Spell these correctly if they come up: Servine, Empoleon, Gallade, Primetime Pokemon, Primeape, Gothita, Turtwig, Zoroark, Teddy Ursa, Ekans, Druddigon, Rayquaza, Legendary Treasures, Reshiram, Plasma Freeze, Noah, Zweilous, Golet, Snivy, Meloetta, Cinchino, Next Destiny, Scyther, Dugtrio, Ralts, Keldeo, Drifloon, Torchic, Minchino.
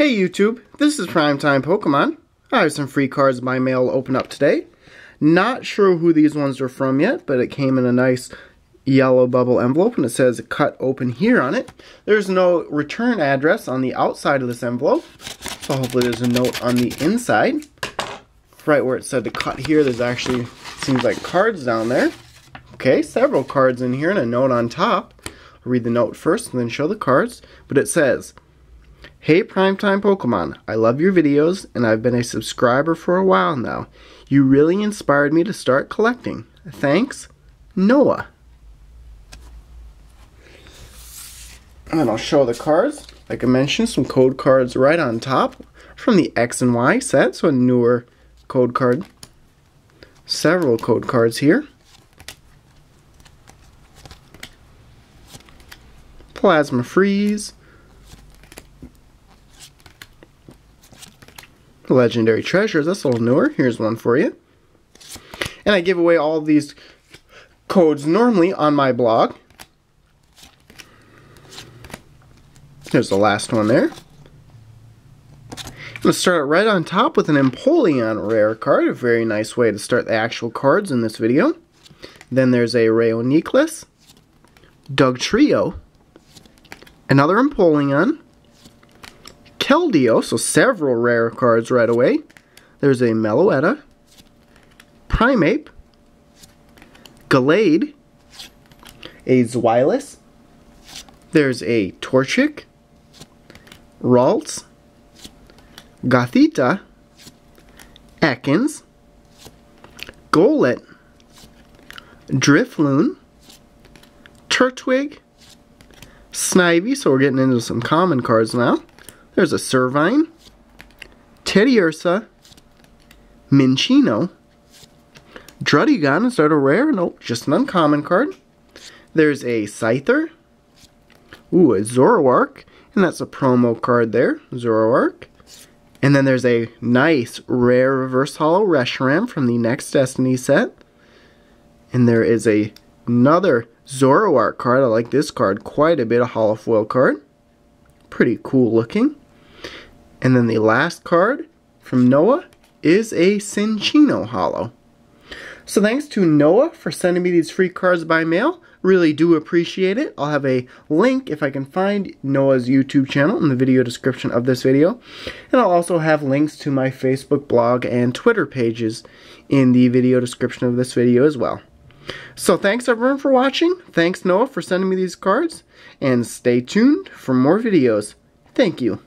Hey YouTube, this is Primetime Pokemon. I have some free cards by mail open up today. Not sure who these ones are from yet, but it came in a nice yellow bubble envelope and it says cut open here on it. There's no return address on the outside of this envelope, so hopefully there's a note on the inside. Right where it said to cut here, there's actually, seems like cards down there. Okay, several cards in here and a note on top. I'll read the note first and then show the cards, but it says, "Hey Primetime Pokemon, I love your videos and I've been a subscriber for a while now. You really inspired me to start collecting. Thanks, Noah." And I'll show the cards. Like I mentioned, some code cards right on top from the X and Y set, so a newer code card. Several code cards here. Plasma Freeze. Legendary Treasures, that's a little newer. Here's one for you. And I give away all these codes normally on my blog. There's the last one there. I'm going to start right on top with an Empoleon rare card. A very nice way to start the actual cards in this video. Then there's a Rayquaza, Dugtrio, another Empoleon, Keldeo, so several rare cards right away. There's a Meloetta, Primeape, Gallade, a Zweilous, there's a Torchic, Ralts, Gothita, Ekans, Golet, Drifloon, Turtwig, Snivy, so we're getting into some common cards now. There's a Servine, Teddy Ursa, Minchino, Druddigon, is that a rare? Nope, just an uncommon card. There's a Scyther, ooh, a Zoroark, and that's a promo card there, Zoroark. And then there's a nice rare reverse holo Reshiram from the Next Destiny set. And there is another Zoroark card, I like this card quite a bit, a holo foil card. Pretty cool looking. And then the last card from Noah is a Cinchino holo. So thanks to Noah for sending me these free cards by mail. Really do appreciate it. I'll have a link if I can find Noah's YouTube channel in the video description of this video. And I'll also have links to my Facebook blog and Twitter pages in the video description of this video as well. So thanks everyone for watching. Thanks Noah for sending me these cards. And stay tuned for more videos. Thank you.